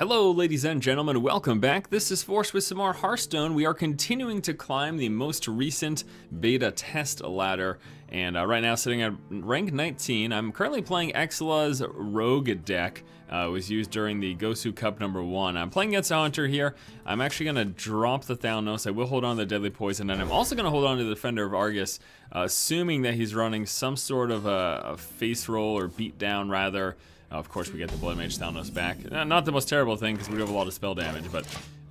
Hello ladies and gentlemen, welcome back. This is Force with some more Hearthstone. We are continuing to climb the most recent beta test ladder, and right now sitting at rank 19. I'm currently playing Exla's Rogue deck. It was used during the Gosu Cup #1. I'm playing against a Hunter here. I'm actually gonna drop the Thalnos. I will hold on to the Deadly Poison, and I'm also gonna hold on to the Defender of Argus, assuming that he's running some sort of a face roll or beat down rather. Of course, we get the Blood Mage Thalnos back. Not the most terrible thing, because we do have a lot of spell damage, but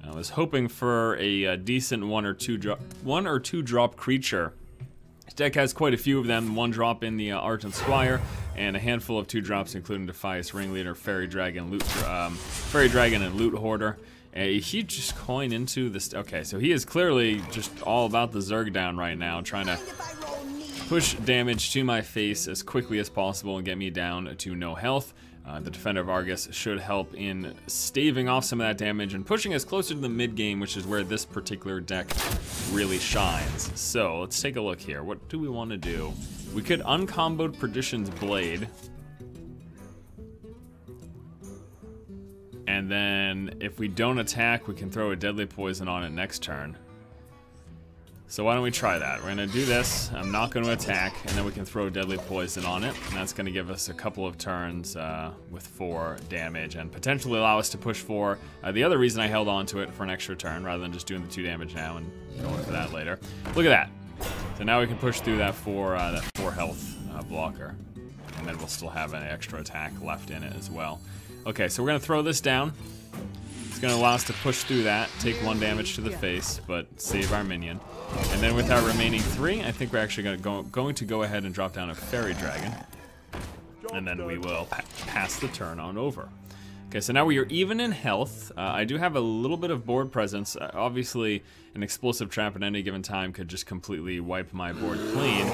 I was hoping for a decent one or two drop creature. This deck has quite a few of them. One drop in the Argent Squire, and a handful of 2 drops, including Defias Ringleader, Fairy Dragon, and Loot Hoarder. A huge coin into this. Okay, so he is clearly just all about the Zerg down right now, trying to push damage to my face as quickly as possible and get me down to no health. The Defender of Argus should help in staving off some of that damage and pushing us closer to the mid game, which is where this particular deck really shines. So let's take a look here. What do we want to do? We could uncombo Perdition's Blade. And then if we don't attack, we can throw a Deadly Poison on it next turn. So why don't we try that? We're gonna do this, I'm not gonna attack, and then we can throw Deadly Poison on it, and that's gonna give us a couple of turns with 4 damage and potentially allow us to push 4. The other reason I held on to it for an extra turn rather than just doing the 2 damage now and going for that later. Look at that. So now we can push through that four health blocker, and then we'll still have an extra attack left in it as well. Okay, so we're gonna throw this down. It's gonna allow us to push through that, take 1 damage to the face, but save our minion. And then with our remaining 3, I think we're actually going to go ahead and drop down a Fairy Dragon. And then we will pass the turn on over. Okay, so now we are even in health. I do have a little bit of board presence. Obviously, an explosive trap at any given time could just completely wipe my board clean.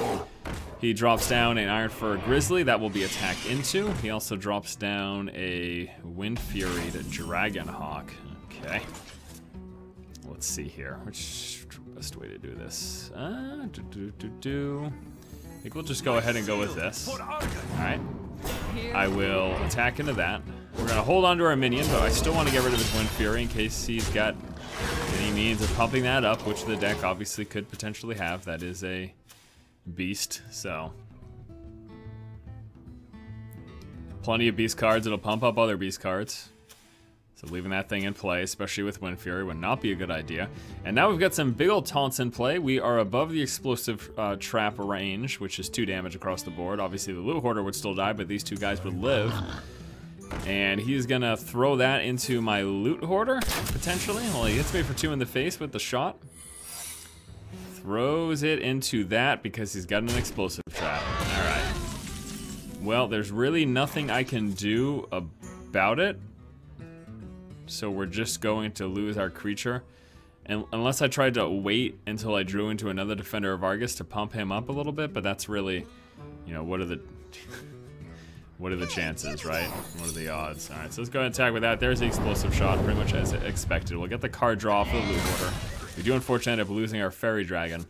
He drops down an Iron Fur Grizzly that will be attacked into. He also drops down a Wind Fury to Dragonhawk. Okay. Let's see here. Which best way to do this? I think we'll just go ahead and go with this. Alright. I will attack into that. We're gonna hold on to our minion, but I still want to get rid of his Wind Fury in case he's got any means of pumping that up, which the deck obviously could potentially have. That is a beast, so plenty of beast cards. It'll pump up other beast cards, so leaving that thing in play, especially with Wind Fury, would not be a good idea. And now we've got some big old taunts in play. We are above the explosive trap range, which is 2 damage across the board. Obviously the Loot Hoarder would still die, but these 2 guys would live, and he's gonna throw that into my Loot Hoarder potentially. Well, he hits me for 2 in the face with the shot. Throws it into that because he's got an explosive trap. Alright. Well, there's really nothing I can do about it. So we're just going to lose our creature. And unless I tried to wait until I drew into another Defender of Argus to pump him up a little bit, but that's really, you know, what are the what are the chances, right? What are the odds? Alright, so let's go ahead and attack with that. There's the explosive shot, pretty much as expected. We'll get the card draw for the Loot Hoarder. We do unfortunately end up losing our Fairy Dragon.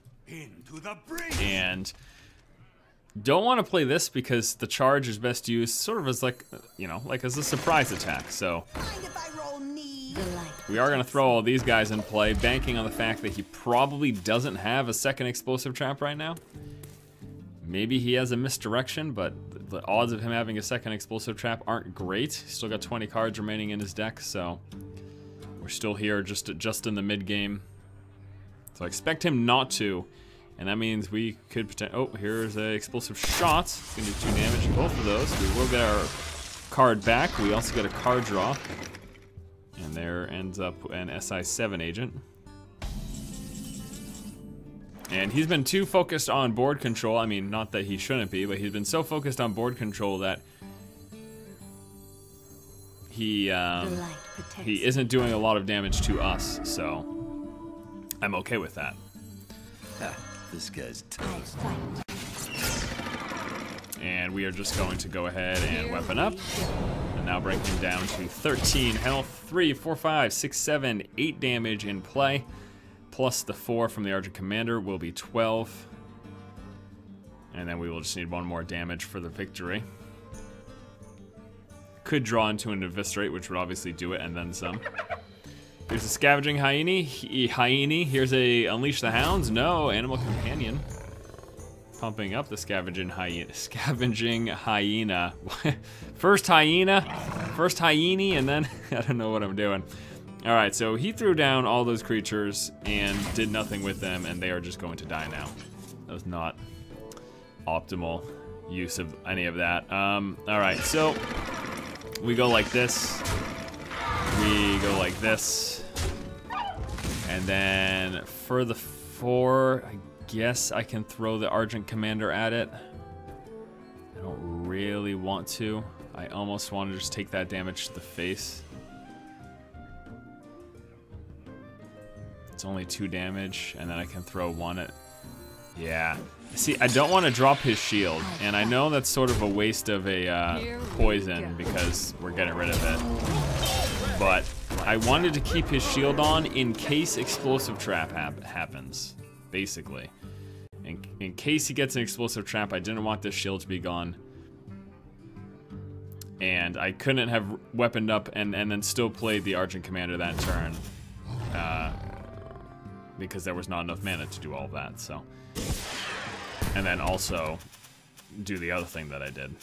And don't want to play this because the charge is best used sort of as like, you know, like as a surprise attack. So we are going to throw all these guys in play, banking on the fact that he probably doesn't have a second explosive trap right now. Maybe he has a misdirection, but the odds of him having a second explosive trap aren't great. He's still got 20 cards remaining in his deck, so we're still here just in the mid game. So I expect him not to, and that means we could pretend. Oh, here's an explosive shot. It's gonna do 2 damage to both of those. We will get our card back. We also get a card draw, and there ends up an SI7 agent. And he's been too focused on board control. I mean, not that he shouldn't be, but he's been so focused on board control that he isn't doing a lot of damage to us. So I'm okay with that. This guy's tough. And we are just going to go ahead and weapon up. And now bring him down to 13 health. 3, 4, 5, 6, 7, 8 damage in play. Plus the 4 from the Argent Commander will be 12. And then we will just need 1 more damage for the victory. Could draw into an Eviscerate, which would obviously do it, and then some. Here's a Scavenging Hyena. Here's a Unleash the Hounds. No, Animal Companion. Pumping up the Scavenging Hyena. First Hyena, and then I don't know what I'm doing. All right, so he threw down all those creatures and did nothing with them, and they are just going to die now. That was not optimal use of any of that. All right, so we go like this. We go like this. And then for the four, I guess I can throw the Argent Commander at it. I don't really want to. I almost want to just take that damage to the face. It's only 2 damage, and then I can throw one at, yeah. See, I don't want to drop his shield, and I know that's sort of a waste of a poison because we're getting rid of it. But I wanted to keep his shield on in case explosive trap happens, basically. In case he gets an explosive trap, I didn't want this shield to be gone. And I couldn't have weaponed up and then still played the Argent Commander that turn. Because there was not enough mana to do all that, so. And then also do the other thing that I did.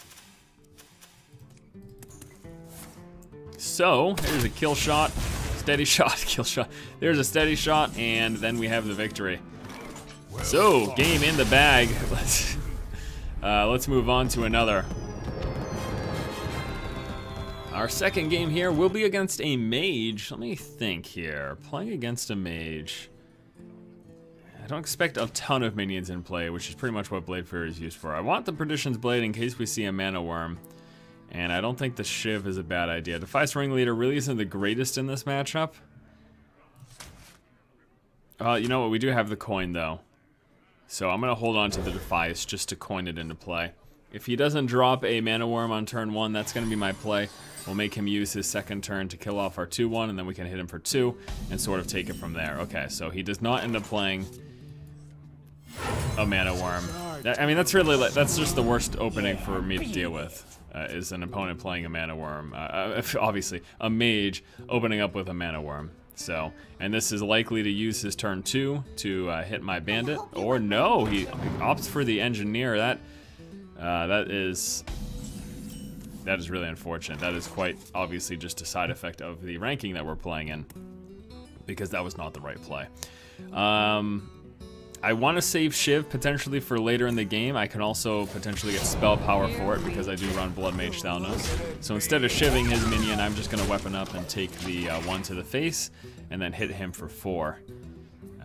So, here's a kill shot, steady shot, kill shot. There's a steady shot, and then we have the victory. So, game in the bag. Let's move on to another. Our second game here will be against a mage. Let me think here, playing against a mage. I don't expect a ton of minions in play, which is pretty much what Blade Fury is used for. I want the Perdition's Blade in case we see a Mana Worm, and I don't think the Shiv is a bad idea. Defias Ringleader really isn't the greatest in this matchup. You know what, we do have the coin though. So I'm gonna hold on to the Defias just to coin it into play. If he doesn't drop a Mana Worm on turn 1, that's gonna be my play. We'll make him use his second turn to kill off our 2-1, and then we can hit him for 2 and sort of take it from there. Okay, so he does not end up playing a Mana Worm. I mean, that's just the worst opening for me to deal with, is an opponent playing a Mana Worm. Obviously, a mage opening up with a Mana Worm. So, and this is likely to use his turn 2 to hit my bandit, or no, he opts for the engineer. That is really unfortunate. That is quite obviously just a side effect of the ranking that we're playing in, because that was not the right play. I want to save Shiv potentially for later in the game. I can also potentially get spell power for it because I do run Blood Mage Thalnos. So instead of shivving his minion, I'm just gonna weapon up and take the 1 to the face and then hit him for 4.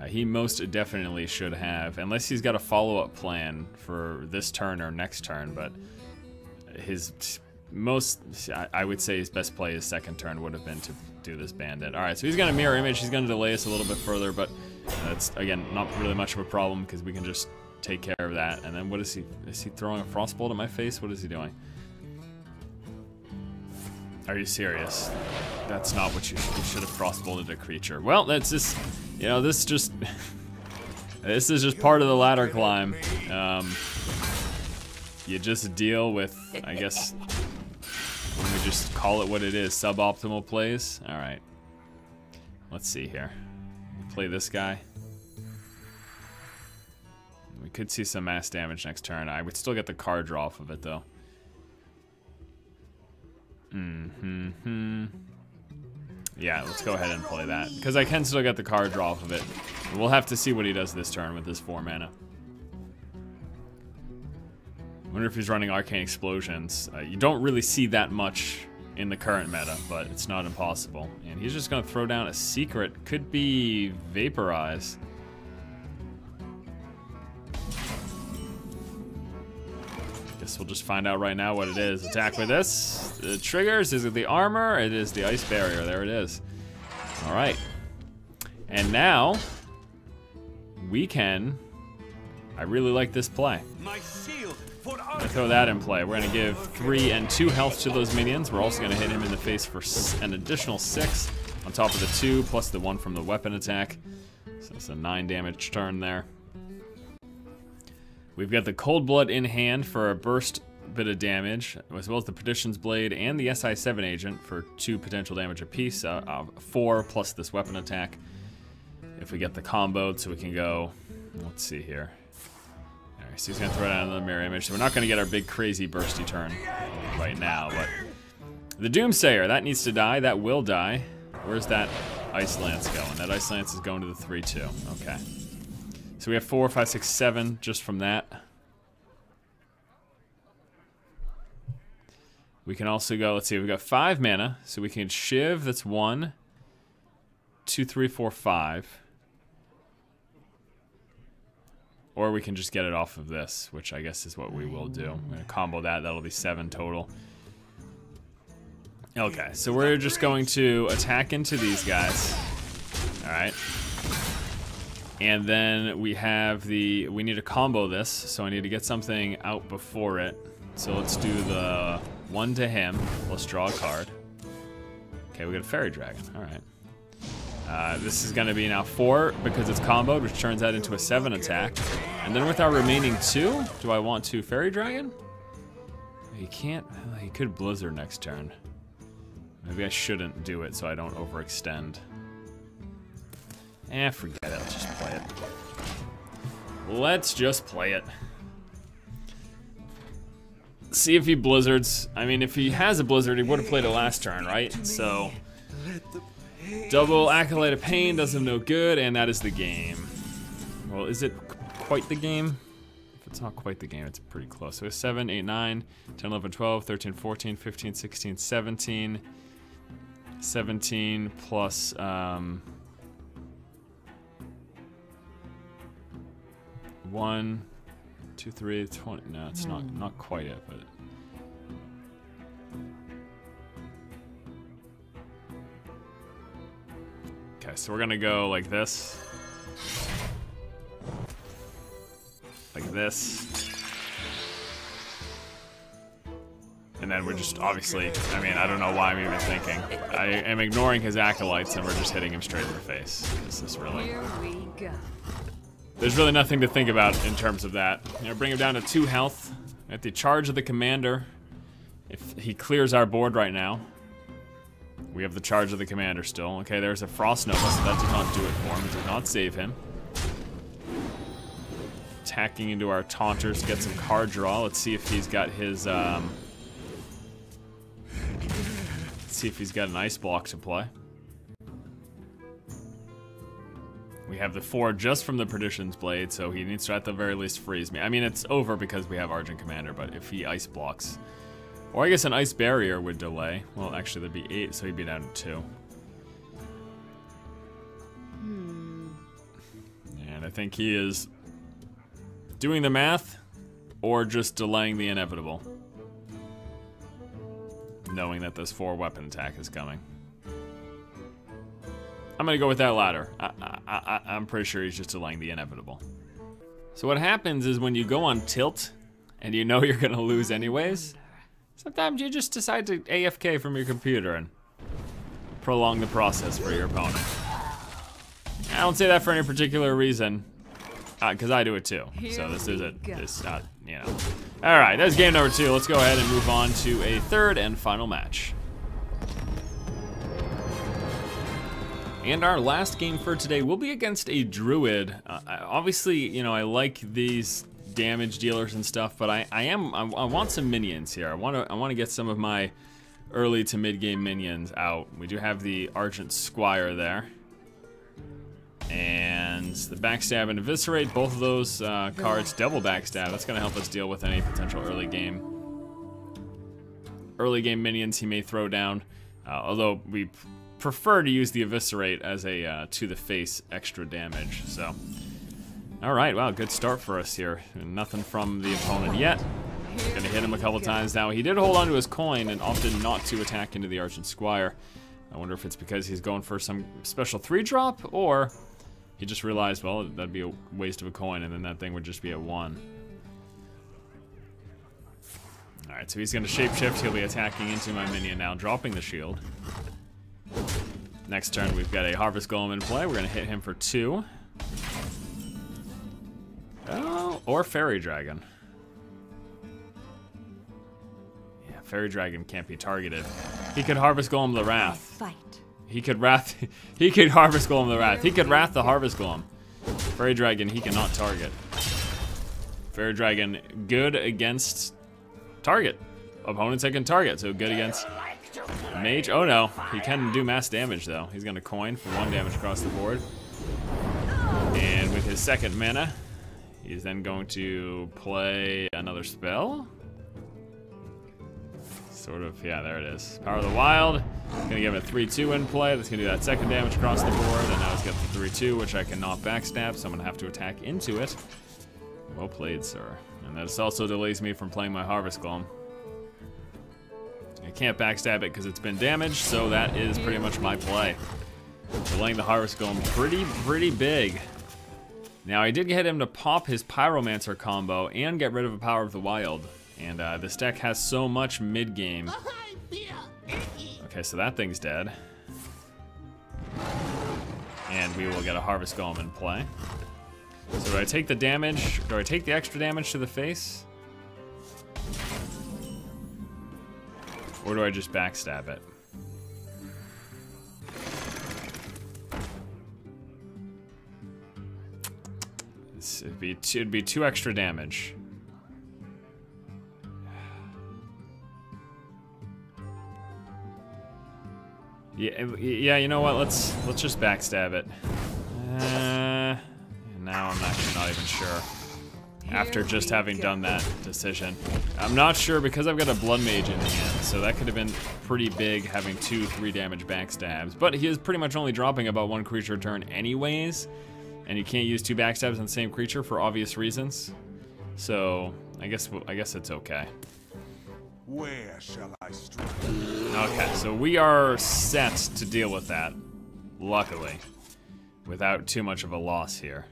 He most definitely should have, unless he's got a follow-up plan for this turn or next turn, but his I would say his best play his second turn would have been to do this bandit. All right, so he's gonna Mirror Image. He's gonna delay us a little bit further, but that's, again, not really much of a problem because we can just take care of that. And then what is he? Is he throwing a Frostbolt at my face? What is he doing? Are you serious? That's not what you should have Frostbolted a creature. Well, that's just, you know, this just, this is just part of the ladder climb. You just deal with, I guess, when we just call it what it is, suboptimal plays. All right, let's see here. Play this guy. We could see some mass damage next turn. I would still get the card draw off of it though. Yeah, let's go ahead and play that because I can still get the card draw off of it. We'll have to see what he does this turn with his 4 mana. I wonder if he's running Arcane Explosions. You don't really see that much in the current meta, but it's not impossible. And he's just gonna throw down a secret. Could be Vaporize. Guess we'll just find out right now what it is. Attack with this. The triggers, is it the armor? It is the Ice Barrier, there it is. All right. And now, we can, I really like this play. I'm gonna throw that in play. We're gonna give 3 and 2 health to those minions. We're also gonna hit him in the face for an additional 6 on top of the 2 plus the 1 from the weapon attack. So that's a 9 damage turn there. We've got the Cold Blood in hand for a burst bit of damage, as well as the Perdition's Blade and the SI7 agent for 2 potential damage apiece, 4 plus this weapon attack. If we get the combo, so we can go, let's see here. All right, so he's gonna throw down another mirror image. So we're not gonna get our big crazy bursty turn right now, but the Doomsayer, that needs to die, that will die. Where's that Ice Lance going? That Ice Lance is going to the 3-2, okay. So we have 4, 5, 6, 7 just from that. We can also go, let's see, we've got 5 mana, so we can Shiv, that's 1, 2, 3, 4, 5. Or we can just get it off of this, which I guess is what we will do. I'm gonna combo that, that'll be 7 total. Okay, so we're just going to attack into these guys. All right. And then we have the, we need to combo this, so I need to get something out before it. So let's do the 1 to him. Let's draw a card. Okay, we got a Fairy Dragon. All right. This is going to be now 4 because it's comboed, which turns that into a 7 attack. And then with our remaining 2, do I want 2 Fairy Dragon? He can't. He could Blizzard next turn. Maybe I shouldn't do it so I don't overextend. Eh, forget it. Let's just play it. Let's just play it. See if he blizzards. I mean, if he has a blizzard, he would have played it last turn, right? So, double Acolyte of Pain does him no good, and that is the game. Well, is it quite the game? If it's not quite the game, it's pretty close. So, 7, 8, 9, 10, 11, 12, 13, 14, 15, 16, 17. 17 plus, 1. 2, 3, 20. No, it's not quite it, but okay. So we're gonna go like this, like this, and then we're just obviously. I mean, I don't know why I'm even thinking. I am ignoring his acolytes, and we're just hitting him straight in the face. This is really. Here we go. There's really nothing to think about in terms of that. You know, bring him down to 2 health. At the charge of the commander, if he clears our board right now, we have the charge of the commander still. Okay, there's a Frost Nova, so that did not do it for him. It did not save him. Attacking into our taunters, get some card draw. Let's see if he's got his, let's see if he's got an ice block to play. We have the 4 just from the Perdition's Blade, so he needs to at the very least freeze me. I mean, it's over because we have Argent Commander, but if he ice blocks. Or I guess an Ice Barrier would delay. Well, actually, there'd be 8, so he'd be down to 2. And I think he is doing the math or just delaying the inevitable. Knowing that this 4 weapon attack is coming. I'm gonna go with that latter. I'm pretty sure he's just delaying the inevitable. So what happens is when you go on tilt, and you know you're gonna lose anyways, sometimes you just decide to AFK from your computer and prolong the process for your opponent. I don't say that for any particular reason, because I do it too. So this is it. This not, you know. All right, that's game number 2. Let's go ahead and move on to a 3rd and final match. And our last game for today will be against a druid. Obviously, you know, I like these damage dealers and stuff, but I want some minions here. I want to get some of my early to mid-game minions out. We do have the Argent Squire there, and the Backstab and Eviscerate. Both of those cards, Double Backstab. That's going to help us deal with any potential early game minions he may throw down. Although we prefer to use the Eviscerate as a to-the-face extra damage, so. All right, wow, good start for us here. Nothing from the opponent yet. Gonna hit him a couple times now. He did hold on to his coin and opted not to attack into the Argent Squire. I wonder if it's because he's going for some special 3-drop, or he just realized, well, that'd be a waste of a coin, and then that thing would just be at 1. All right, so he's gonna shapeshift. He'll be attacking into my minion now, dropping the shield. Next turn, we've got a Harvest Golem in play. We're gonna hit him for 2. Oh, or Fairy Dragon. Fairy Dragon can't be targeted. He could Harvest Golem the Wrath. He could Harvest Golem the Wrath. He could Wrath the Harvest Golem. Fairy Dragon, he cannot target. Fairy Dragon, good against target. Opponents that can target, so good against Mage. Oh no, he can do mass damage though. He's gonna coin for 1 damage across the board. And with his second mana, he's then going to play another spell. Sort of, yeah, there it is. Power of the Wild. Gonna give him a 3-2 in play. That's gonna do that second damage across the board. And now he's got the 3-2, which I cannot backstab, so I'm gonna have to attack into it. Well played, sir. And that also delays me from playing my Harvest Golem. I can't backstab it because it's been damaged, so that is pretty much my play. Delaying the Harvest Golem pretty big. Now I did get him to pop his Pyromancer combo and get rid of a Power of the Wild. And this deck has so much mid-game. Okay, so that thing's dead. And we will get a Harvest Golem in play. So do I take the damage? Do I take the extra damage to the face? Or do I just backstab it? It'd be 2 extra damage. Yeah. You know what? Let's just backstab it. Now I'm actually not even sure. After just having done that decision, I'm not sure because I've got a Blood Mage in the end, so that could have been pretty big having 2-3 damage backstabs. But he is pretty much only dropping about 1 creature a turn, anyways. And you can't use 2 backstabs on the same creature for obvious reasons. So I guess it's okay. Where shall I strike? Okay, so we are set to deal with that, luckily, without too much of a loss here.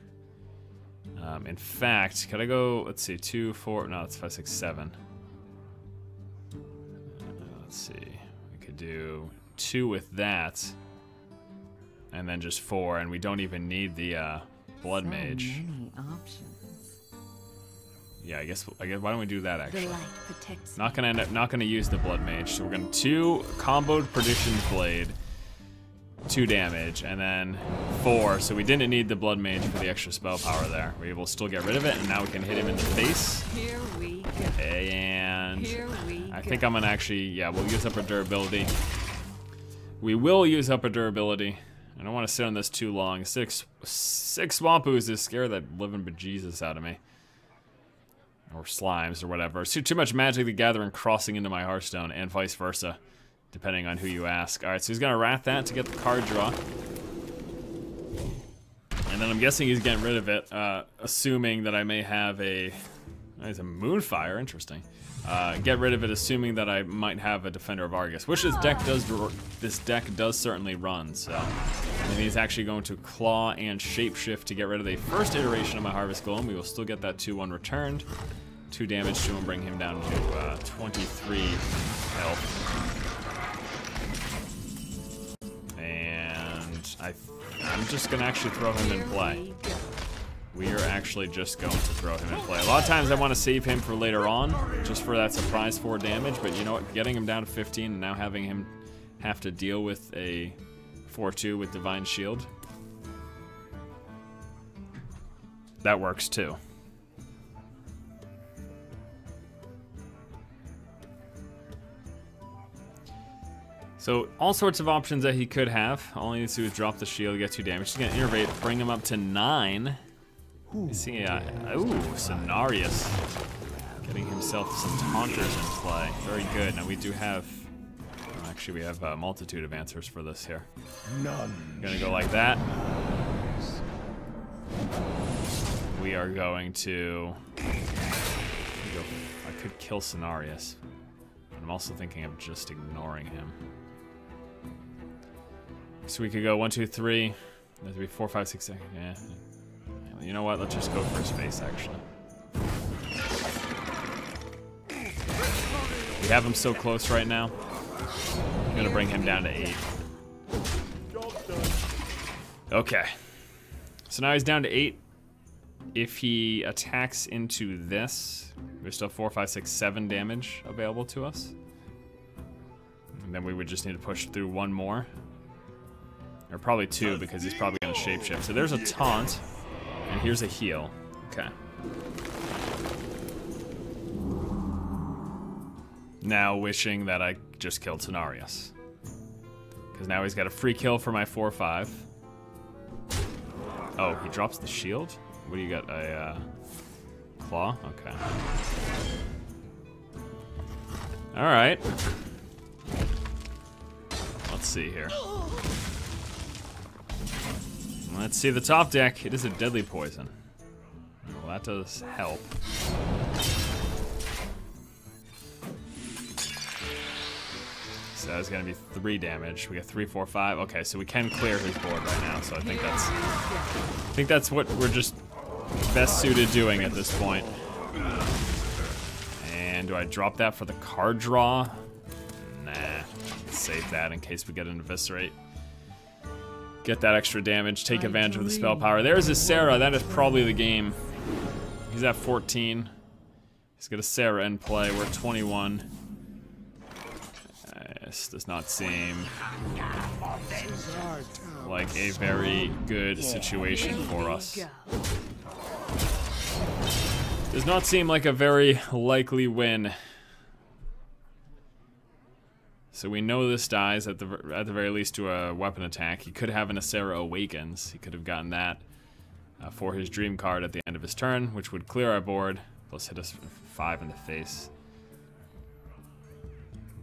In fact, could I go? Let's see, 2, 4. No, it's 5, 6, 7. Let's see. We could do 2 with that. And then just 4, and we don't even need the Blood Mage. Many options. Yeah, I guess. Why don't we do that actually? Not gonna use the Blood Mage. So we're gonna 2 comboed Perdition's Blade, 2 damage, and then 4. So we didn't need the Blood Mage for the extra spell power there. We will still get rid of it, and now we can hit him in the face. Here we go. And I think I'm gonna actually, yeah, we'll use up our durability. We will use up our durability. I don't want to sit on this too long. Six Swampus is scared that living bejesus out of me. Or slimes or whatever. It's too much Magic the Gathering crossing into my Hearthstone and vice versa, depending on who you ask. Alright, so he's going to Wrath that to get the card draw. And then I'm guessing he's getting rid of it, assuming that I may have a... It's a Moonfire, interesting. Get rid of it assuming that I might have a Defender of Argus, which this deck does certainly run, so. And he's actually going to Claw and Shapeshift to get rid of the first iteration of my Harvest Golem. We will still get that 2-1 returned. 2 damage to him, bring him down to 23 health. And I'm just gonna actually throw him in play. We are actually just going to throw him in play. A lot of times I want to save him for later on, just for that surprise 4 damage, but you know what, getting him down to 15 and now having him have to deal with a 4-2 with Divine Shield, that works too. So all sorts of options that he could have. All he needs to do is drop the shield, get 2 damage. He's gonna innervate, bring him up to 9. See, ooh, Cenarius. Getting himself some Taunters in play. Very good. Now we do have, actually we have a multitude of answers for this here. None. Gonna go like that. We are going to, I could kill Cenarius. I'm also thinking of just ignoring him. So we could go 1, 2, 3, that'd be 4, 5, 6, 7, yeah. You know what? Let's just go for his face, actually. We have him so close right now. I'm gonna bring him down to 8. Okay. So now he's down to 8. If he attacks into this, we still have 4, 5, 6, 7 damage available to us. And then we would just need to push through one more. Or probably two, because he's probably going to shapeshift. So there's a taunt. And here's a heal. Okay. Now wishing that I just killed Cenarius. Because now he's got a free kill for my 4-5. Oh, he drops the shield? What do you got? A claw? Okay. Alright. Let's see here. Let's see the top deck. It is a Deadly Poison. Well, that does help. So that's gonna be 3 damage. We got 3, 4, 5. Okay, so we can clear his board right now. So I think that's what we're just best suited doing at this point. And do I drop that for the card draw? Nah, save that in case we get an eviscerate. Get that extra damage. Take advantage of the spell power. There's his Sarah. That is probably the game. He's at 14. He's got a Sarah in play. We're 21. This does not seem like a very good situation for us. Does not seem like a very likely win. So we know this dies at the very least to a weapon attack. He could have an Acera Awakens. He could have gotten that for his dream card at the end of his turn, which would clear our board, plus hit us 5 in the face.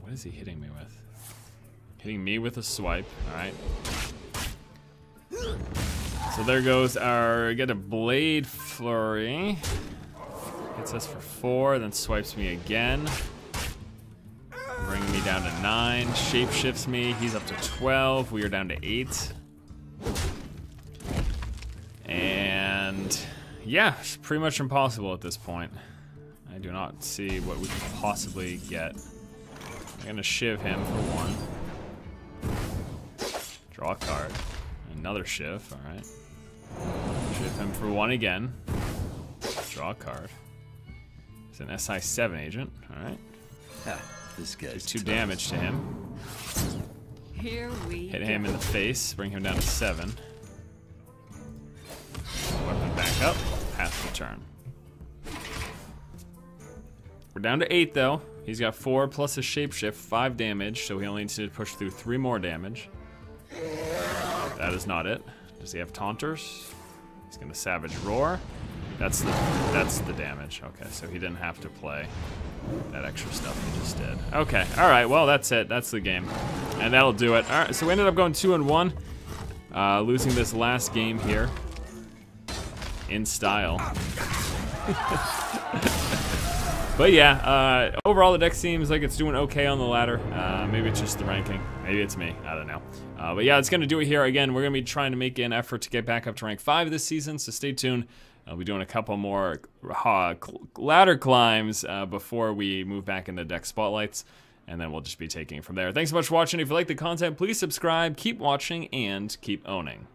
What is he hitting me with? Hitting me with a swipe, all right. So there goes our, get a Blade Fury. Hits us for 4, then swipes me again. Bringing me down to 9, shapeshifts me. He's up to 12, we are down to 8. And yeah, it's pretty much impossible at this point. I do not see what we could possibly get. I'm gonna shiv him for 1. Draw a card. Another shiv, alright. Shiv him for 1 again. Draw a card. It's an SI7 agent, alright. Ah, this guy's 2 damage to him. Hit him in the face, bring him down to 7. Weapon back up, pass the turn. We're down to 8 though. He's got 4 plus a shapeshift, 5 damage, so he only needs to push through 3 more damage. That is not it. Does he have taunters? He's gonna Savage Roar. That's the damage. Okay, so he didn't have to play that extra stuff he just did. Okay, all right, well that's it. That's the game. And that'll do it. All right, so we ended up going 2-1, losing this last game here in style. But yeah, overall the deck seems like it's doing okay on the ladder. Maybe it's just the ranking. Maybe it's me. I don't know. But yeah, it's going to do it here. Again, we're going to be trying to make an effort to get back up to rank 5 this season, so stay tuned. I'll be doing a couple more ladder climbs before we move back into deck spotlights, and then we'll just be taking it from there. Thanks so much for watching. If you like the content, please subscribe, keep watching, and keep owning.